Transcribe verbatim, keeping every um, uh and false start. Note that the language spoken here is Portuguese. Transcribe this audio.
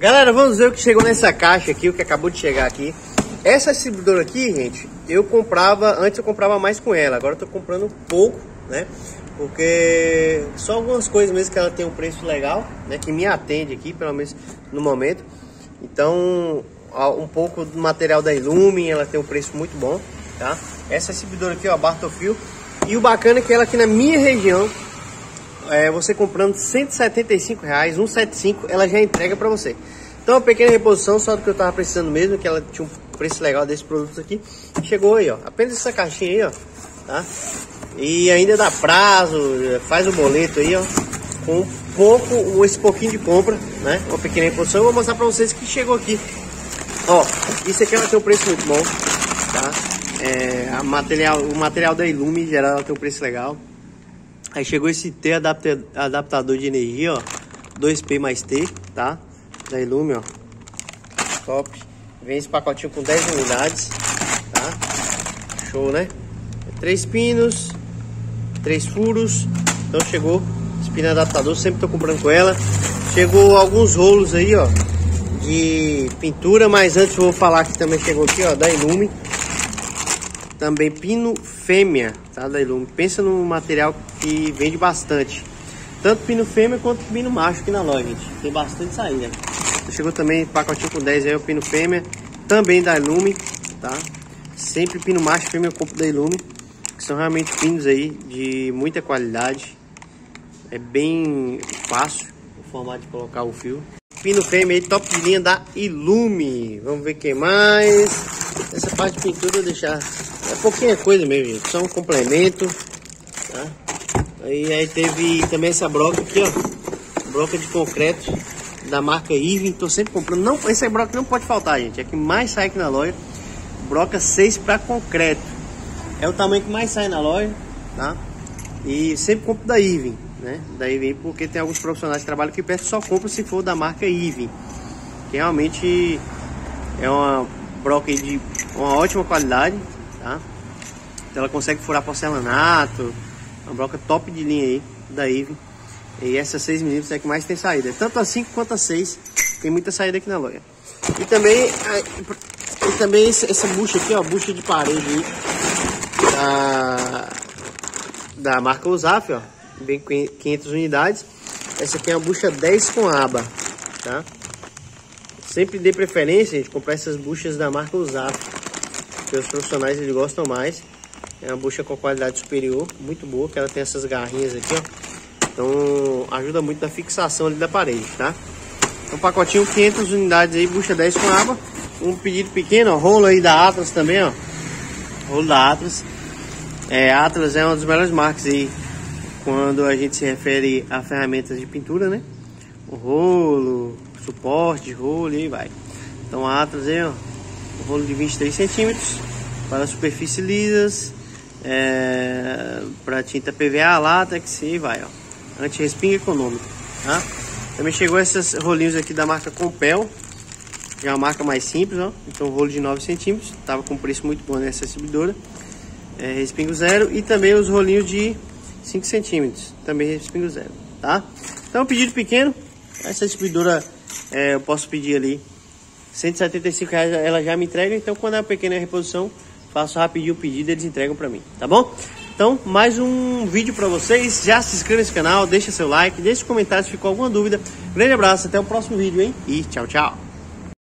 Galera, vamos ver o que chegou nessa caixa aqui, o que acabou de chegar aqui. Essa distribuidora aqui, gente, eu comprava, antes eu comprava mais com ela, agora eu tô comprando pouco, né? Porque só algumas coisas mesmo que ela tem um preço legal, né? Que me atende aqui, pelo menos no momento. Então, um pouco do material da Iluminn, ela tem um preço muito bom, tá? Essa distribuidora aqui, ó, Bartofil. E o bacana é que ela aqui na minha região, é, você comprando cento e setenta e cinco reais, cento e setenta e cinco, ela já entrega pra você. Então, uma pequena reposição, só do que eu tava precisando mesmo, que ela tinha um preço legal desse produto aqui. Chegou aí, ó, apenas essa caixinha aí, ó, tá? E ainda dá prazo, faz o boleto aí, ó, com pouco, esse pouquinho de compra, né? Uma pequena reposição. Eu vou mostrar pra vocês que chegou aqui. Ó, isso aqui ela tem um preço muito bom, tá? É, a material, o material da Ilume, em geral, ela tem um preço legal. Aí chegou esse T adaptador, adaptador de energia, ó, dois P mais T, tá? Da Ilume, ó, top. Vem esse pacotinho com dez unidades, tá? Show, né? Três pinos, três furos. Então chegou esse pino adaptador, sempre tô comprando com ela. Chegou alguns rolos aí, ó, de pintura, mas antes eu vou falar que também chegou aqui, ó, da Ilume. Também pino fêmea, tá, da Ilume. Pensa num material que vende bastante. Tanto pino fêmea quanto pino macho aqui na loja, gente. Tem bastante saída. Chegou também pacotinho com dez aí, o pino fêmea. Também da Ilume, tá? Sempre pino macho e fêmea eu compro da Ilume. Que são realmente pinos aí de muita qualidade. É bem fácil o formato de colocar o fio. Pino fêmea aí, top de linha da Ilume. Vamos ver o que mais. Essa parte de pintura eu vou deixar... É pouquinha coisa mesmo, gente. Só um complemento, tá? Aí, aí teve também essa broca aqui, ó. Broca de concreto da marca Irwin. Tô sempre comprando. Não, essa broca não pode faltar, gente. É a que mais sai aqui na loja. Broca seis para concreto. É o tamanho que mais sai na loja, tá? E sempre compro da Irwin, né? Da Irwin porque tem alguns profissionais de trabalho que perto só compram se for da marca Irwin. Que realmente é uma broca de uma ótima qualidade, tá? Então ela consegue furar porcelanato, uma broca top de linha aí da Ivo. E essa seis milímetros é que mais tem saída, tanto a cinco quanto a seis, tem muita saída aqui na loja. E também a, e também essa bucha aqui, ó, bucha de parede aí, da, da marca U S A F, ó, bem quinhentas unidades. Essa aqui é uma bucha dez com aba, tá? Sempre dê preferência, gente, comprar essas buchas da marca U S A F. Porque os profissionais eles gostam mais. É uma bucha com qualidade superior, muito boa, que ela tem essas garrinhas aqui, ó. Então ajuda muito na fixação ali da parede, tá? Um pacotinho, quinhentas unidades aí, bucha dez com aba. Um pedido pequeno, ó, rolo aí da Atlas também, ó. Rolo da Atlas. É, Atlas é uma das melhores marcas aí quando a gente se refere a ferramentas de pintura, né? O rolo, suporte, rolo e vai. Então a Atlas aí, ó. Rolo de vinte e três centímetros para superfícies lisas, é, para tinta P V A, látex, que se vai, ó, anti-respingo econômico, tá? Também chegou esses rolinhos aqui da marca Compel, que é uma marca mais simples, ó. Então rolo de nove centímetros, tava com preço muito bom nessa distribuidora, é, respingo zero. E também os rolinhos de cinco centímetros, também respingo zero, tá? Então pedido pequeno, essa distribuidora, é, eu posso pedir ali cento e setenta e cinco reais, ela já me entrega. Então quando é uma pequena reposição, faço rapidinho o pedido, eles entregam pra mim, tá bom? Então, mais um vídeo pra vocês. Já se inscreva nesse canal, deixa seu like, deixa os comentários se ficou alguma dúvida. Grande abraço, até o próximo vídeo, hein? E tchau, tchau!